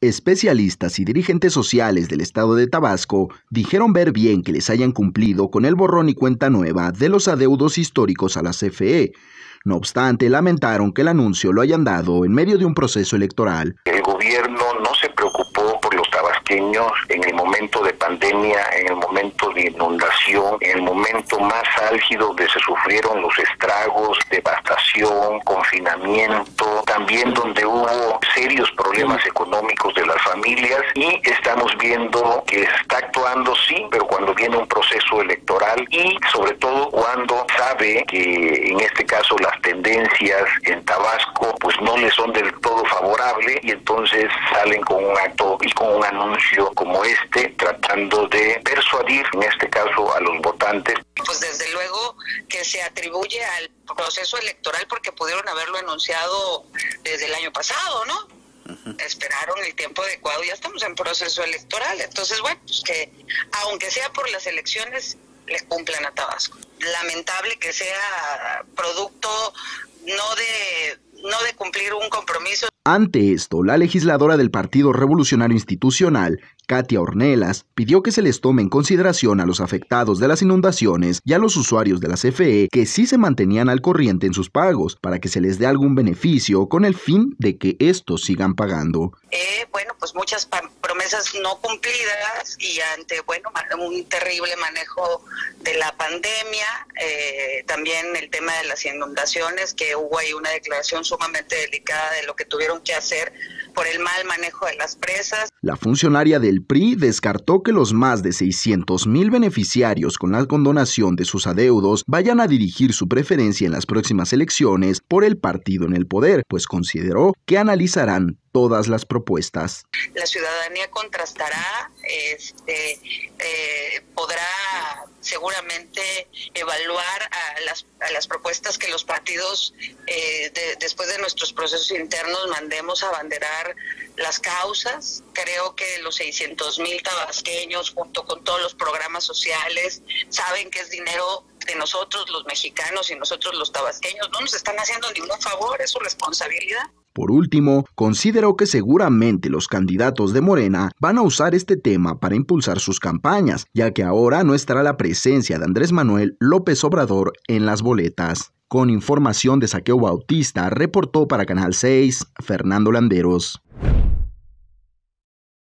Especialistas y dirigentes sociales del estado de Tabasco dijeron ver bien que les hayan cumplido con el borrón y cuenta nueva de los adeudos históricos a la CFE. No obstante, lamentaron que el anuncio lo hayan dado en medio de un proceso electoral. El gobierno no se preocupó por los tabasqueños en el momento de pandemia, en el momento de inundación, en el momento más álgido donde se sufrieron los estragos, devastación, confinamiento, también donde hubo serios problemas económicos de las familias, y estamos viendo que está actuando, sí, pero cuando viene un proceso electoral y sobre todo cuando sabe que en este caso las tendencias en Tabasco pues no le son del todo favorables, y entonces salen con un acto y con un anuncio como este tratando de persuadir en este caso a los votantes. Pues desde luego que se atribuye al proceso electoral porque pudieron haberlo anunciado desde el año pasado, ¿no? Esperaron el tiempo adecuado, ya estamos en proceso electoral, entonces bueno, pues que aunque sea por las elecciones le cumplan a Tabasco. Lamentable que sea producto no de cumplir un compromiso. Ante esto, la legisladora del Partido Revolucionario Institucional, Katia Ornelas, pidió que se les tome en consideración a los afectados de las inundaciones y a los usuarios de la CFE que sí se mantenían al corriente en sus pagos para que se les dé algún beneficio con el fin de que estos sigan pagando. Bueno, pues muchas promesas no cumplidas y ante, bueno, un terrible manejo de la pandemia, también el tema de las inundaciones, que hubo ahí una declaración sumamente delicada de lo que tuvieron que hacer por el mal manejo de las presas. La funcionaria del PRI descartó que los más de 600,000 beneficiarios con la condonación de sus adeudos vayan a dirigir su preferencia en las próximas elecciones por el partido en el poder, pues consideró que analizarán todas las propuestas. La ciudadanía contrastará, podrá seguramente evaluar a las propuestas que los partidos, después de nuestros procesos internos, mandemos a abanderar las causas. Creo que los 600,000 tabasqueños, junto con todos los programas sociales, saben que es dinero de nosotros los mexicanos y nosotros los tabasqueños. No nos están haciendo ningún favor, es su responsabilidad. Por último, consideró que seguramente los candidatos de Morena van a usar este tema para impulsar sus campañas, ya que ahora no estará la presencia de Andrés Manuel López Obrador en las boletas. Con información de Zaqueo Bautista, reportó para Canal 6, Fernando Landeros.